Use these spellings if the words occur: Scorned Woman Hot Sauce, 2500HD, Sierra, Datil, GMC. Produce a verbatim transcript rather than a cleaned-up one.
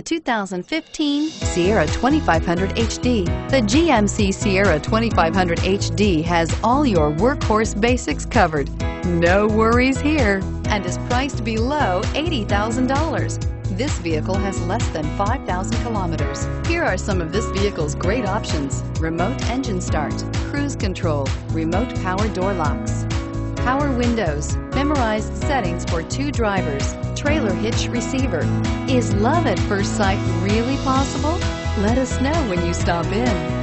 The two thousand fifteen Sierra twenty-five hundred H D. The G M C Sierra twenty-five hundred H D has all your workhorse basics covered. No worries here, and is priced below eighty thousand dollars. This vehicle has less than five thousand kilometers. Here are some of this vehicle's great options: remote engine start, cruise control, remote power door locks, power windows, memorized settings for two drivers, trailer hitch receiver. Is love at first sight really possible? Let us know when you stop in.